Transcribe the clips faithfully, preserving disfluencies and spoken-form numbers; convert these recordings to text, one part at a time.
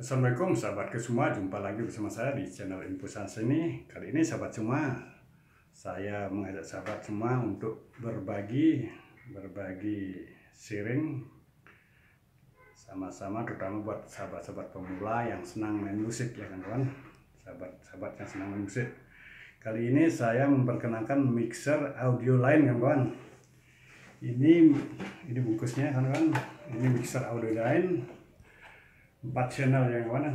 Assalamualaikum sahabatku semua, jumpa lagi bersama saya di channel Info Sains ini. Kali ini sahabat semua, saya mengajak sahabat semua untuk berbagi, berbagi sharing sama-sama, terutama buat sahabat-sahabat pemula yang senang main musik ya kawan-kawan, sahabat-sahabat yang senang main musik. Kali ini saya memperkenalkan mixer audio line kawan-kawan. Ini ini bungkusnya kawan-kawan. Ini mixer audio line. Empat channel yang mana?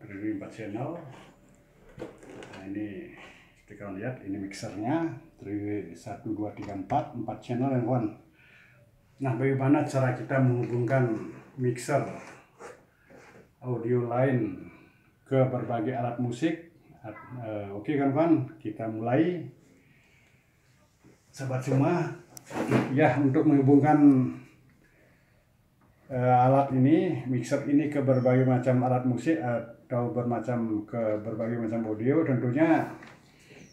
Berdiri empat channel. Nah, ini kita akan lihat ini mixernya berdiri satu dua tiga empat empat channel yang mana? Nah, bagaimana cara kita menghubungkan mixer audio line ke berbagai alat musik? Oke kawan-kawan, kita mulai. Sahabat semua, ya untuk menghubungkan alat ini, mixer ini ke berbagai macam alat musik atau bermacam ke berbagai macam audio, tentunya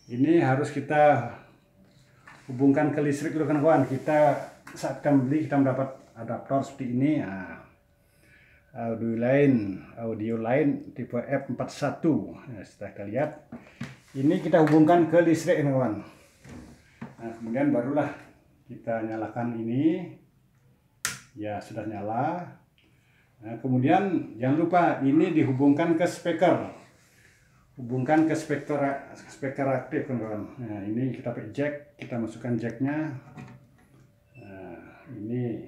ini harus kita hubungkan ke listrik dulu kan kawan. Kita saat kita beli kita mendapat adaptor seperti ini, nah, audio line audio line tipe F empat puluh satu. Nah, setelah kita lihat ini kita hubungkan ke listrik kan kawan. Nah, kemudian barulah kita nyalakan ini. Ya, sudah nyala. Nah, kemudian jangan lupa ini dihubungkan ke speaker. Hubungkan ke speaker speaker aktif kawan-kawan. Nah, ini kita pakai jack, kita masukkan jacknya. Nah, ini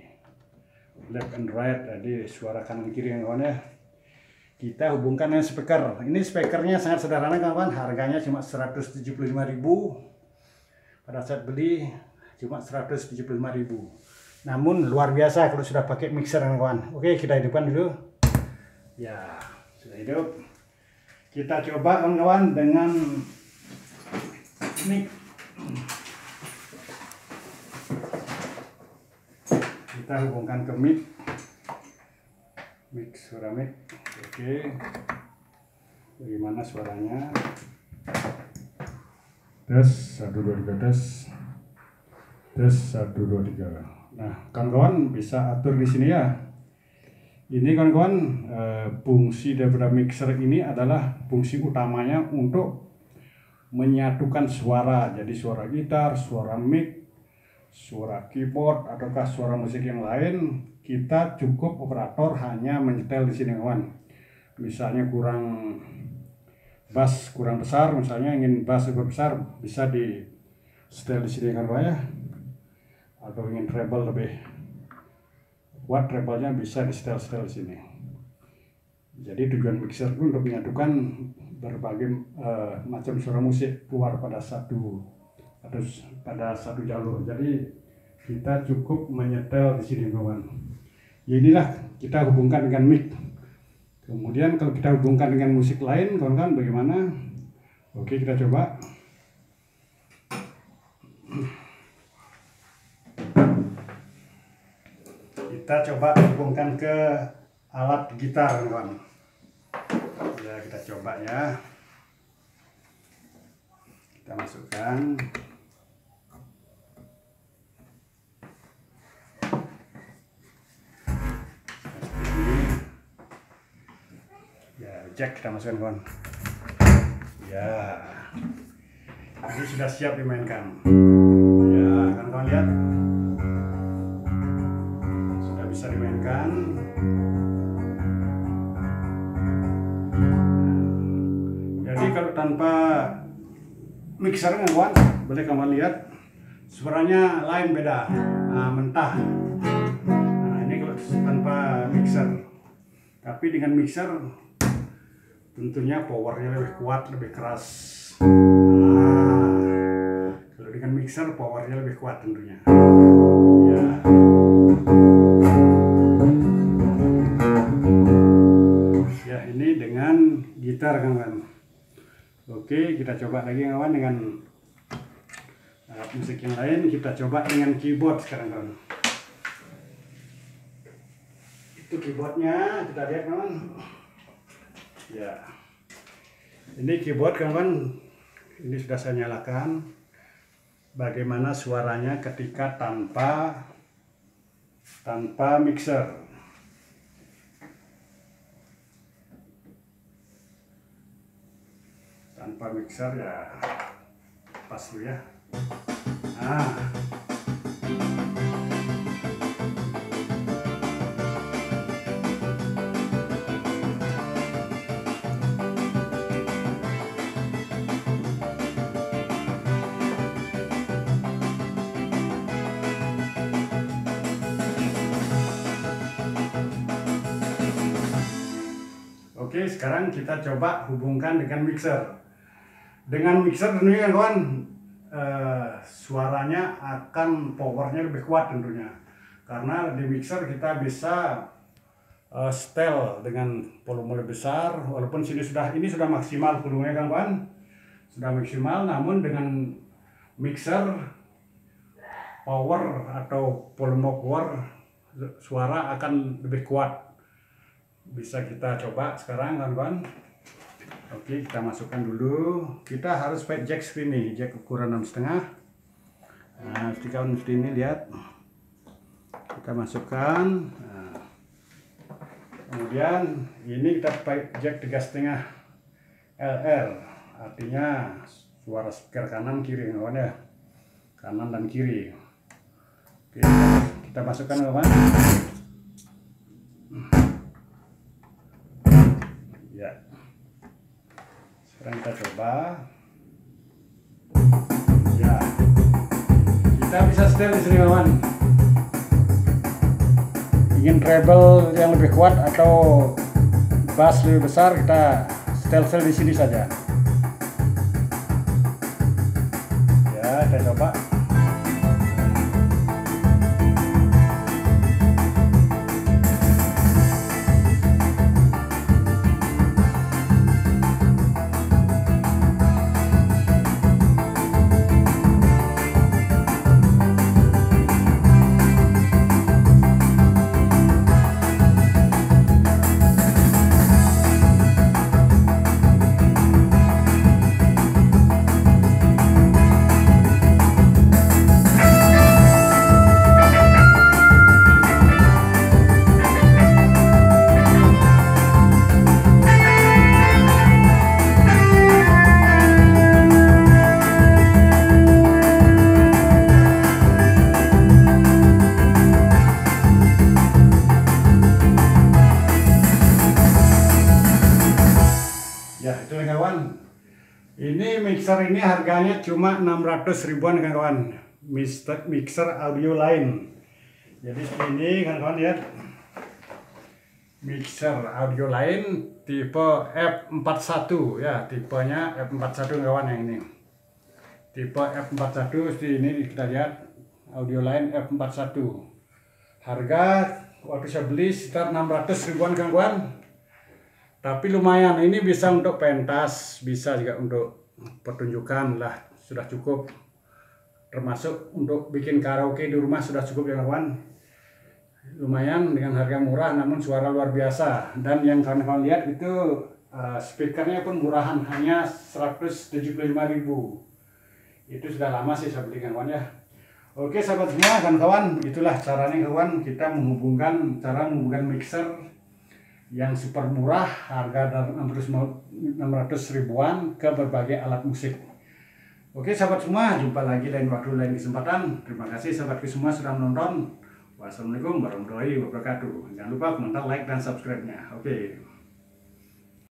left and right, jadi suara kanan kiri kawan ya. Kita hubungkan dengan speaker. Ini speakernya sangat sederhana kawan, harganya cuma seratus tujuh puluh lima ribu. Pada saat beli cuma seratus tujuh puluh lima ribu. Namun luar biasa kalau sudah pakai mixer kawan. Oke, kita hidupkan dulu. Ya, sudah hidup. Kita coba kawan dengan mic. Kita hubungkan ke mic. Mic suara mic. Oke. Bagaimana suaranya? Tes satu dua tiga tes. Tes satu dua tiga. Nah, kawan-kawan bisa atur di sini ya. Ini kawan-kawan e, fungsi daripada mixer ini adalah fungsi utamanya untuk menyatukan suara. Jadi suara gitar, suara mic, suara keyboard ataukah suara musik yang lain, kita cukup operator hanya menyetel di sini kawan. Misalnya kurang bass kurang besar, misalnya ingin bass lebih besar bisa di setel di sini kawan ya. Atau ingin treble lebih kuat, treble-nya bisa di setel-setel sini. Jadi tujuan mixer itu untuk menyatukan berbagai uh, macam suara musik keluar pada satu atau pada satu jalur. Jadi kita cukup menyetel di sini kawan. Ya, inilah kita hubungkan dengan mic. Kemudian kalau kita hubungkan dengan musik lain kawan-kawan bagaimana? Oke, kita coba. Kita coba hubungkan ke alat gitar kawan. Ya, kita coba ya. Kita masukkan. Ya, jack kita masukkan kawan. Ya. Ini sudah siap dimainkan. Ya, kan kawan lihat. Bisa dimainkan. Jadi kalau tanpa mixer kawan, boleh kawan lihat suaranya lain beda, nah, mentah. Nah, ini kalau tanpa mixer. Tapi dengan mixer, tentunya powernya lebih kuat, lebih keras. Nah, kalau dengan mixer, powernya lebih kuat tentunya. Ya. Gitar kawan. Oke, kita coba lagi kawan dengan alat musik yang lain. Kita coba dengan keyboard sekarang kawan. Itu keyboardnya, kita lihat kawan. Ya, ini keyboard kawan. Ini sudah saya nyalakan. Bagaimana suaranya ketika tanpa tanpa mixer. kalau mixer ya pas dulu ya. Nah, oke, sekarang kita coba hubungkan dengan mixer. Dengan mixer tentunya kawan, eh, suaranya akan powernya lebih kuat tentunya. Karena di mixer kita bisa eh, setel dengan volume lebih besar. Walaupun sini sudah ini sudah maksimal volumenya kan kawan, sudah maksimal. Namun dengan mixer power atau volume power suara akan lebih kuat. Bisa kita coba sekarang kawan-kawan. Oke, kita masukkan dulu. Kita harus pakai jack seperti ini, jack ukuran enam setengah. Nah, kawan seperti ini lihat. Kita masukkan. Nah, kemudian ini kita pakai jack tiga setengah L R. Artinya suara speaker kanan kiri kawan ya. Kanan dan kiri. Oke, kita masukkan kawan. Ya. Sekarang kita coba. Ya. Kita bisa setel di sini kawan. Ingin treble yang lebih kuat atau bass lebih besar, kita setel-setel di sini saja. Ya, kita coba. Ini mixer ini harganya cuma enam ratus ribuan kawan-kawan. Mixer audio line. Jadi ini kawan-kawan lihat. Mixer audio line tipe F empat puluh satu ya, tipenya F empat puluh satu kawan yang ini. Tipe F empat puluh satu ini kita lihat audio line F empat puluh satu. Harga waktu saya beli sekitar enam ratus ribuan kawan-kawan. Tapi lumayan, ini bisa untuk pentas, bisa juga untuk pertunjukan lah, sudah cukup. Termasuk untuk bikin karaoke di rumah sudah cukup ya kawan. Lumayan dengan harga murah namun suara luar biasa. Dan yang kawan-kawan lihat itu uh, speakernya pun murahan, hanya seratus tujuh puluh lima ribu. Itu sudah lama sih saya beli kawan ya. Oke sahabat semua, kawan-kawan, itulah caranya kawan, kita menghubungkan, cara menghubungkan mixer yang super murah harga enam ratus ribuan ke berbagai alat musik. Oke sahabat semua, jumpa lagi lain waktu lain kesempatan. Terima kasih sahabatku semua sudah menonton. Wassalamualaikum warahmatullahi wabarakatuh. Jangan lupa komentar, like dan subscribe-nya. Oke.